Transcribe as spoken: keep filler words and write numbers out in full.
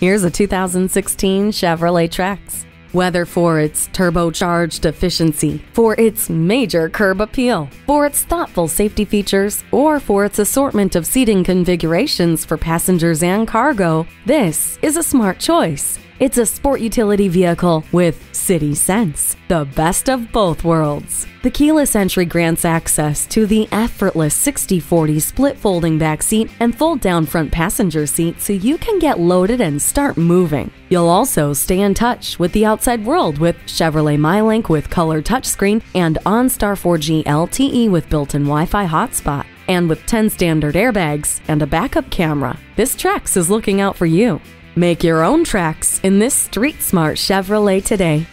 Here's a two thousand sixteen Chevrolet Trax. Whether for its turbocharged efficiency, for its major curb appeal, for its thoughtful safety features, or for its assortment of seating configurations for passengers and cargo, this is a smart choice. It's a sport utility vehicle with City Sense, the best of both worlds. The keyless entry grants access to the effortless sixty forty split folding back seat and fold down front passenger seat so you can get loaded and start moving. You'll also stay in touch with the outside world with Chevrolet MyLink with color touchscreen and OnStar four G L T E with built-in Wi-Fi hotspot. And with ten standard airbags and a backup camera, this Trax is looking out for you. Make your own Trax in this street-smart Chevrolet today.